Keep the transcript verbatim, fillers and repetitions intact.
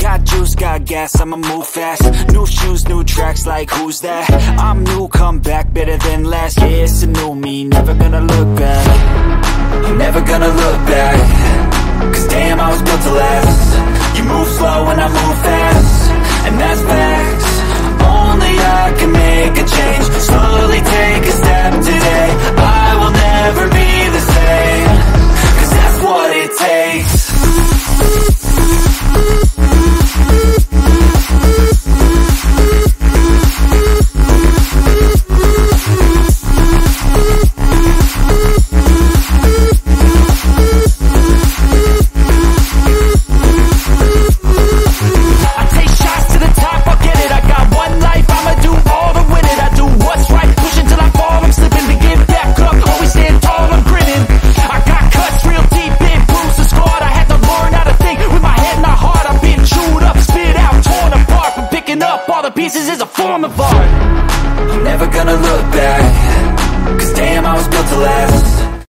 Got juice, got gas, I'ma move fast. New shoes, new tracks, like who's that? I'm new, come back, better than last. Yeah, it's a new me, never gonna look back. I'm never gonna look back. Cause damn, I was built to last. You move slow and I move fast. And that's facts. Only I can make a change. Slowly take a step today. I will